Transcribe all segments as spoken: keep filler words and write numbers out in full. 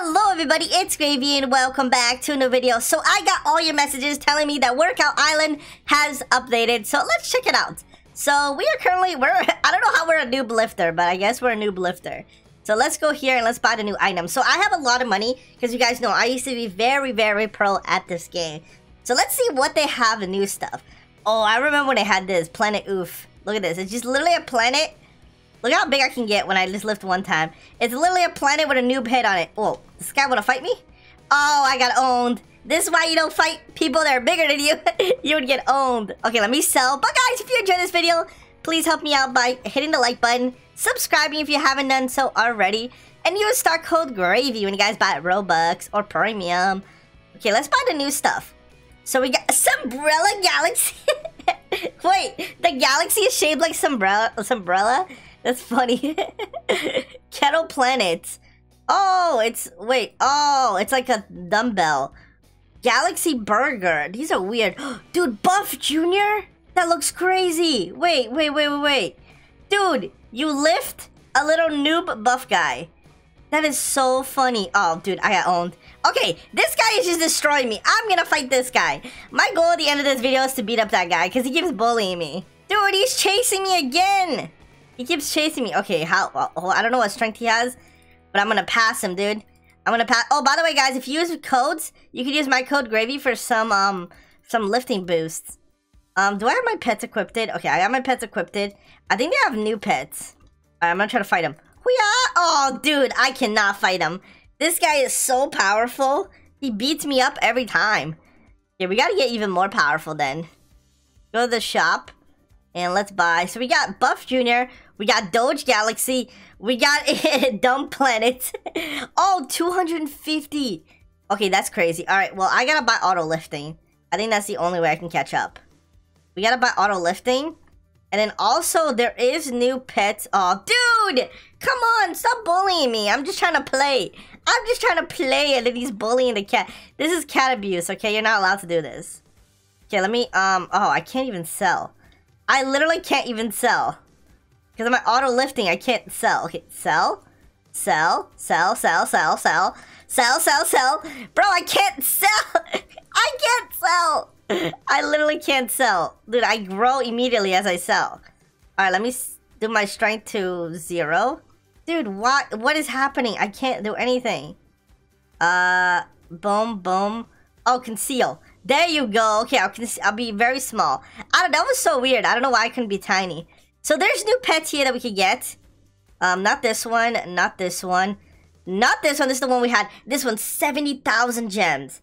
Hello everybody, it's Gravy and welcome back to a new video. So I got all your messages telling me that Workout Island has updated, so let's check it out. So we are currently, we're, I don't know how we're a noob lifter, but I guess we're a noob lifter. So let's go here and let's buy the new item. So I have a lot of money, because you guys know I used to be very, very pro at this game. So let's see what they have, the new stuff. Oh, I remember when they had this, Planet Oof. Look at this, it's just literally a planet. Look how big I can get when I just lift one time. It's literally a planet with a noob head on it. Whoa, this guy wanna fight me? Oh, I got owned. This is why you don't fight people that are bigger than you. You would get owned. Okay, let me sell. But guys, if you enjoyed this video, please help me out by hitting the like button, subscribing if you haven't done so already, and use star code GRAVY when you guys buy Robux or Premium. Okay, let's buy the new stuff. So we got Umbrella Galaxy. Wait, the galaxy is shaped like Umbrella. Umbrella? That's funny. Kettle Planets. Oh, it's... Wait. Oh, it's like a dumbbell. Galaxy Burger. These are weird. Dude, Buff Junior? That looks crazy. Wait, wait, wait, wait, wait. Dude, you lift a little noob buff guy. That is so funny. Oh, dude, I got owned. Okay, this guy is just destroying me. I'm gonna fight this guy. My goal at the end of this video is to beat up that guy because he keeps bullying me. Dude, he's chasing me again. He keeps chasing me. Okay, how? Oh, I don't know what strength he has, but I'm gonna pass him, dude. I'm gonna pass. Oh, by the way, guys, if you use codes, you can use my code Gravy for some um some lifting boosts. Um, do I have my pets equipped? Okay, I got my pets equipped. I think they have new pets. All right, I'm gonna try to fight him. Hoo-yah! Oh, dude, I cannot fight him. This guy is so powerful. He beats me up every time. Yeah, we gotta get even more powerful then. Go to the shop. And let's buy. So we got Buff Junior We got Doge Galaxy. We got Dumb Planet. Oh, two hundred fifty. Okay, that's crazy. All right, well, I gotta buy auto lifting. I think that's the only way I can catch up. We gotta buy auto lifting. And then also, there is new pets. Oh, dude! Come on, stop bullying me. I'm just trying to play. I'm just trying to play. And then he's bullying the cat. This is cat abuse, okay? You're not allowed to do this. Okay, let me... um. Oh, I can't even sell. I literally can't even sell. Because of my auto lifting, I can't sell. Okay, sell, sell, sell, sell, sell, sell, sell, sell, sell. Bro, I can't sell. I can't sell. I literally can't sell. Dude, I grow immediately as I sell. All right, let me do my strength to zero. Dude, what, what is happening? I can't do anything. Uh, boom, boom. Oh, conceal. There you go. Okay, I'll, I'll be very small. I don't, that was so weird. I don't know why I couldn't be tiny. So there's new pets here that we could get. Um, not this one. Not this one. Not this one. This is the one we had. This one, seventy thousand gems.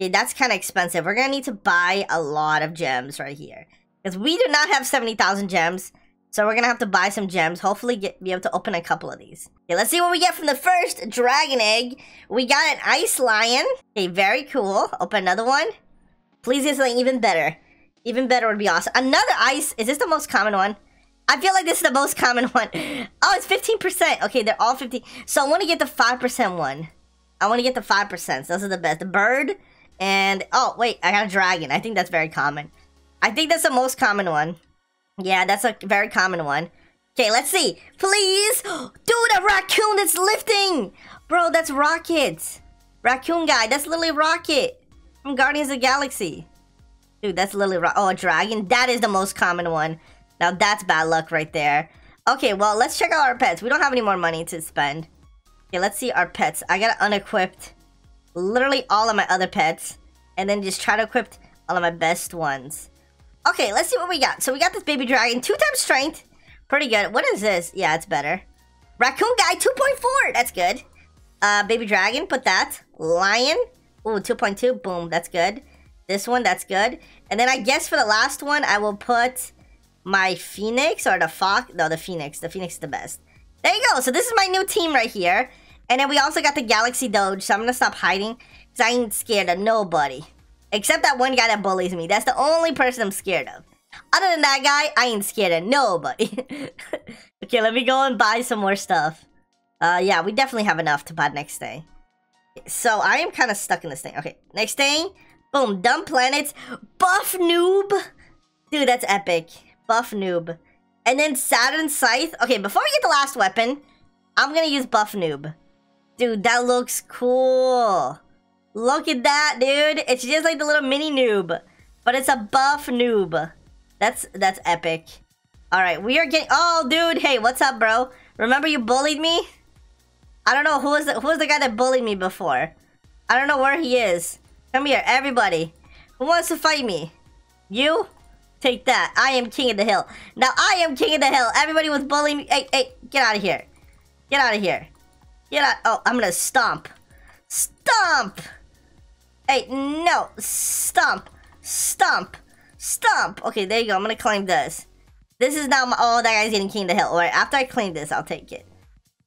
Okay, that's kind of expensive. We're going to need to buy a lot of gems right here. Because we do not have seventy thousand gems. So we're going to have to buy some gems. Hopefully get, be able to open a couple of these. Okay, let's see what we get from the first dragon egg. We got an ice lion. Okay, very cool. Open another one. Please get something even better. Even better would be awesome. Another ice. Is this the most common one? I feel like this is the most common one. Oh, it's fifteen percent. Okay, they're all fifteen. So I want to get the five percent one. I want to get the five percent. So those are the best. The bird and... Oh, wait. I got a dragon. I think that's very common. I think that's the most common one. Yeah, that's a very common one. Okay, let's see. Please. Dude, a raccoon that's lifting. Bro, that's Rocket. Raccoon guy. That's literally Rocket. From Guardians of the Galaxy. Dude, that's literally right. Oh, a dragon. That is the most common one. Now, that's bad luck right there. Okay, well, let's check out our pets. We don't have any more money to spend. Okay, let's see our pets. I got unequipped literally all of my other pets. And then just try to equip all of my best ones. Okay, let's see what we got. So, we got this baby dragon. Two times strength. Pretty good. What is this? Yeah, it's better. Raccoon guy, two point four. That's good. Uh, baby dragon, put that. Lion. Ooh, two point two. Boom, that's good. This one, that's good. And then I guess for the last one, I will put my Phoenix or the Fox. No, the Phoenix. The Phoenix is the best. There you go. So this is my new team right here. And then we also got the Galaxy Doge. So I'm going to stop hiding because I ain't scared of nobody. Except that one guy that bullies me. That's the only person I'm scared of. Other than that guy, I ain't scared of nobody. Okay, let me go and buy some more stuff. Uh, yeah, we definitely have enough to buy next day. So, I am kind of stuck in this thing. Okay, next thing. Boom, Dumb Planets. Buff Noob. Dude, that's epic. Buff Noob. And then Saturn Scythe. Okay, before we get the last weapon, I'm going to use Buff Noob. Dude, that looks cool. Look at that, dude. It's just like the little mini noob, but it's a buff noob. That's that's epic. All right, we are getting... Oh, dude. Hey, what's up, bro? Remember you bullied me? I don't know. Who was the, who was the guy that bullied me before? I don't know where he is. Come here, everybody. Who wants to fight me? You? Take that. I am king of the hill. Now, I am king of the hill. Everybody was bullying me. Hey, hey, get out of here. Get out of here. Get out. Oh, I'm gonna stomp. Stomp! Hey, no. Stomp. Stomp. Stomp. Okay, there you go. I'm gonna claim this. This is now my... Oh, that guy's getting king of the hill. All right, after I claim this, I'll take it.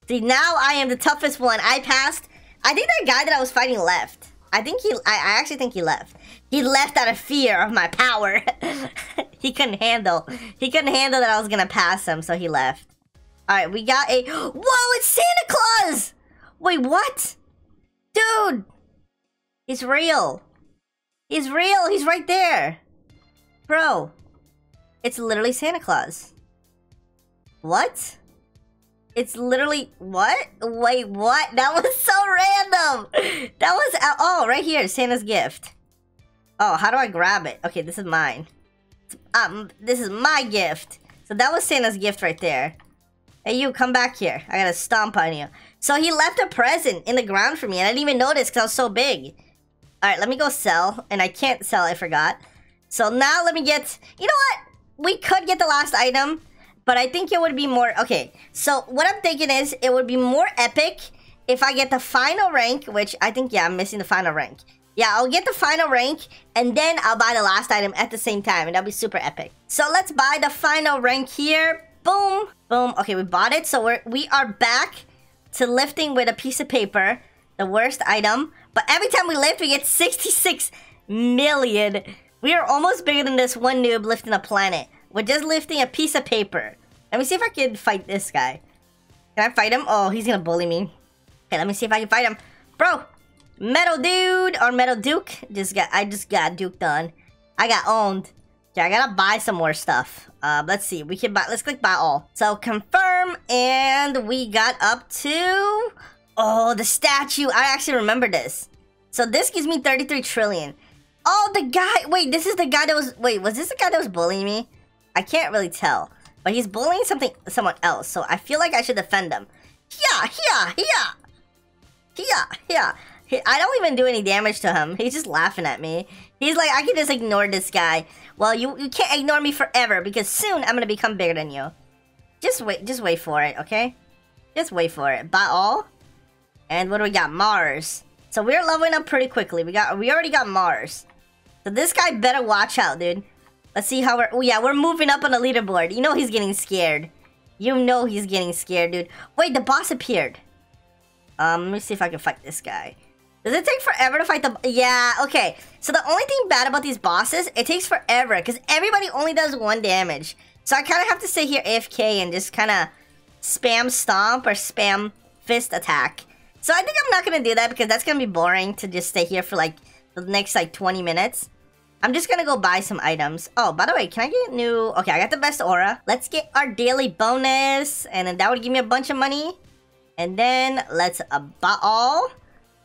See, now I am the toughest one. I passed... I think that guy that I was fighting left. I think he... I, I actually think he left. He left out of fear of my power. He couldn't handle. He couldn't handle that I was gonna pass him, so he left. All right, we got a... Whoa, it's Santa Claus! Wait, what? Dude! He's real. He's real. He's right there. Bro. It's literally Santa Claus. What? It's literally... What? Wait, what? That was so random. That was... Oh, right here. Santa's gift. Oh, how do I grab it? Okay, this is mine. Um, this is my gift. So that was Santa's gift right there. Hey, you, come back here. I gotta stomp on you. So he left a present in the ground for me, and I didn't even notice because I was so big. All right, let me go sell. And I can't sell, I forgot. So now let me get... You know what? We could get the last item, but I think it would be more... Okay, so what I'm thinking is it would be more epic if I get the final rank, which I think, yeah, I'm missing the final rank. Yeah, I'll get the final rank, and then I'll buy the last item at the same time, and that'll be super epic. So let's buy the final rank here. Boom. Boom. Okay, we bought it. So we're, we are back to lifting with a piece of paper. The worst item. But every time we lift, we get sixty-six million. We are almost bigger than this one noob lifting a planet. We're just lifting a piece of paper. Let me see if I can fight this guy. Can I fight him? Oh, he's gonna bully me. Okay, let me see if I can fight him. Bro. Metal dude. Or metal duke. Just got, I just got duked on. I got owned. Okay, I gotta buy some more stuff. Uh, let's see. We can buy... Let's click buy all. So, confirm. And we got up to... Oh, the statue. I actually remember this. So, this gives me thirty-three trillion. Oh, the guy... Wait, this is the guy that was... Wait, was this the guy that was bullying me? I can't really tell. But he's bullying something, someone else. So, I feel like I should defend him. Yeah, yeah, yeah. Yeah, yeah. I don't even do any damage to him. He's just laughing at me. He's like, I can just ignore this guy. Well, you, you can't ignore me forever because soon I'm going to become bigger than you. Just wait. Just wait for it, okay? Just wait for it. Buy all. And what do we got? Mars. So we're leveling up pretty quickly. We got, we already got Mars. So this guy better watch out, dude. Let's see how we're... Oh, yeah, we're moving up on the leaderboard. You know he's getting scared. You know he's getting scared, dude. Wait, the boss appeared. Um, let me see if I can fight this guy. Does it take forever to fight the... Yeah, okay. So the only thing bad about these bosses, it takes forever. Because everybody only does one damage. So I kind of have to sit here A F K and just kind of spam stomp or spam fist attack. So I think I'm not going to do that because that's going to be boring to just stay here for like the next like twenty minutes. I'm just going to go buy some items. Oh, by the way, can I get new... Okay, I got the best aura. Let's get our daily bonus. And then that would give me a bunch of money. And then let's uh, buy all...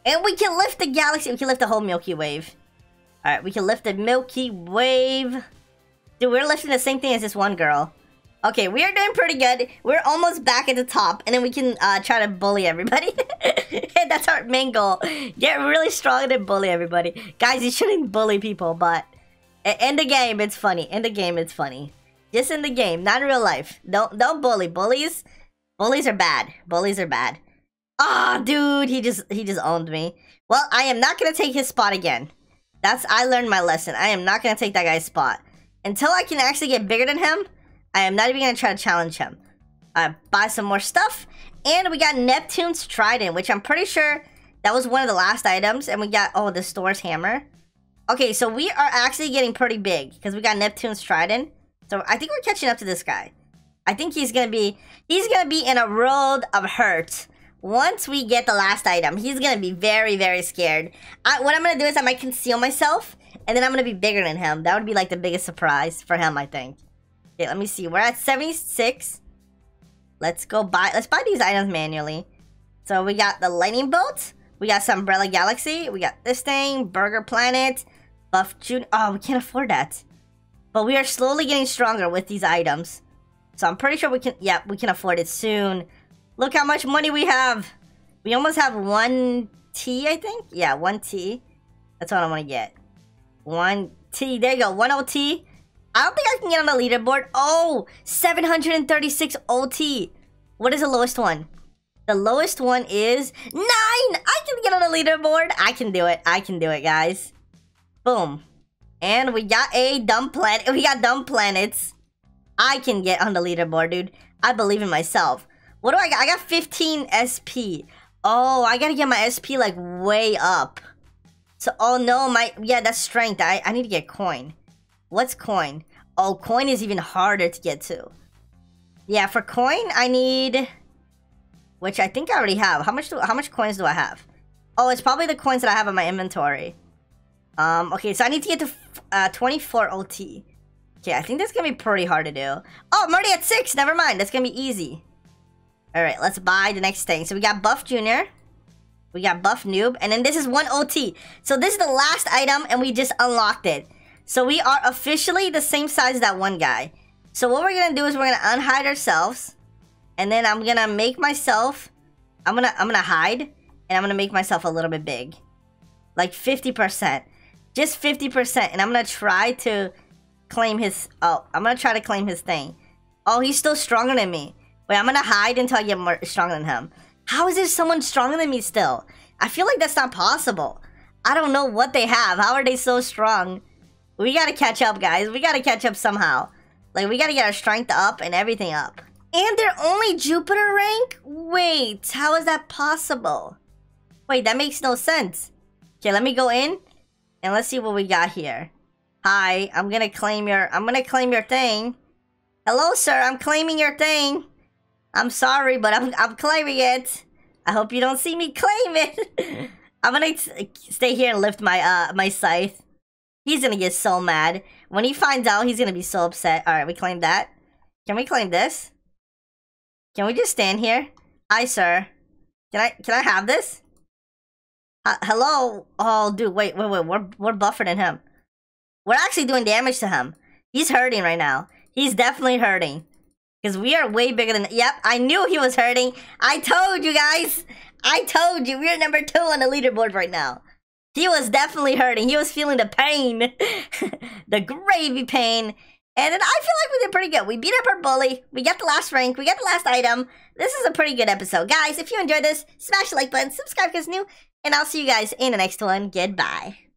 And we can lift the galaxy. We can lift the whole Milky Wave. Alright, we can lift the Milky Wave. Dude, we're lifting the same thing as this one girl. Okay, we are doing pretty good. We're almost back at the top. And then we can uh, try to bully everybody. That's our main goal. Get really strong and bully everybody. Guys, you shouldn't bully people, but... In the game, it's funny. In the game, it's funny. Just in the game, not in real life. Don't, don't bully. Bullies? Bullies are bad. Bullies are bad. Ah, dude, he just he just owned me. Well, I am not gonna take his spot again. That's I learned my lesson. I am not gonna take that guy's spot until I can actually get bigger than him. I am not even gonna try to challenge him. Alright, buy some more stuff, and we got Neptune's Trident, which I'm pretty sure that was one of the last items. And we got oh the store's hammer. Okay, so we are actually getting pretty big because we got Neptune's Trident. So I think we're catching up to this guy. I think he's gonna be he's gonna be in a world of hurt. Once we get the last item, he's going to be very, very scared. I, what I'm going to do is I might conceal myself, and then I'm going to be bigger than him. That would be like the biggest surprise for him, I think. Okay, let me see. We're at seventy-six. Let's go buy... Let's buy these items manually. So we got the lightning bolt, we got some Umbrella Galaxy, we got this thing, Burger Planet, Buff Junior Oh, we can't afford that. But we are slowly getting stronger with these items. So I'm pretty sure we can, yeah, we can afford it soon. Look how much money we have. We almost have one T, I think. Yeah, one T. That's what I want to get. one T. There you go. one O T. I don't think I can get on the leaderboard. Oh, seven hundred thirty-six O T. What is the lowest one? The lowest one is nine. I can get on the leaderboard. I can do it. I can do it, guys. Boom. And we got a dumb planet. We got dumb planets. I can get on the leaderboard, dude. I believe in myself. What do I got? I got fifteen S P. Oh, I gotta get my S P like way up. So, oh no, my, yeah, that's strength. I, I need to get coin. What's coin? Oh, coin is even harder to get to. Yeah, for coin, I need, which I think I already have. How much do, how much coins do I have? Oh, it's probably the coins that I have in my inventory. Um, okay, so I need to get to uh, twenty-four O T. Okay, I think that's gonna be pretty hard to do. Oh, I'm already at six. Never mind. That's gonna be easy. All right, let's buy the next thing. So we got Buff Junior, we got Buff Noob, and then this is one O T. So this is the last item, and we just unlocked it. So we are officially the same size as that one guy. So what we're gonna do is we're gonna unhide ourselves, and then I'm gonna make myself. I'm gonna I'm gonna hide, and I'm gonna make myself a little bit big, like fifty percent. Just fifty percent, and I'm gonna try to claim his, oh, I'm gonna try to claim his thing. Oh, he's still stronger than me. Wait, I'm gonna hide until I get more stronger than him. How is there someone stronger than me still? I feel like that's not possible. I don't know what they have. How are they so strong? We gotta catch up, guys. We gotta catch up somehow. Like, we gotta get our strength up and everything up. And they're only Jupiter rank? Wait, how is that possible? Wait, that makes no sense. Okay, let me go in. And let's see what we got here. Hi, I'm gonna claim your... I'm gonna claim your thing. Hello, sir. I'm claiming your thing. I'm sorry, but I'm, I'm claiming it. I hope you don't see me claim it. I'm gonna stay here and lift my, uh, my scythe. He's gonna get so mad. When he finds out, he's gonna be so upset. Alright, we claim that. Can we claim this? Can we just stand here? Hi, sir. Can I, can I have this? Uh, hello? Oh, dude, wait, wait, wait. We're, we're buffer than him. We're actually doing damage to him. He's hurting right now. He's definitely hurting. Because we are way bigger than... Yep, I knew he was hurting. I told you guys. I told you. We're number two on the leaderboard right now. He was definitely hurting. He was feeling the pain. The gravy pain. And then I feel like we did pretty good. We beat up our bully. We got the last rank. We got the last item. This is a pretty good episode. Guys, if you enjoyed this, smash the like button. Subscribe if it's new. And I'll see you guys in the next one. Goodbye.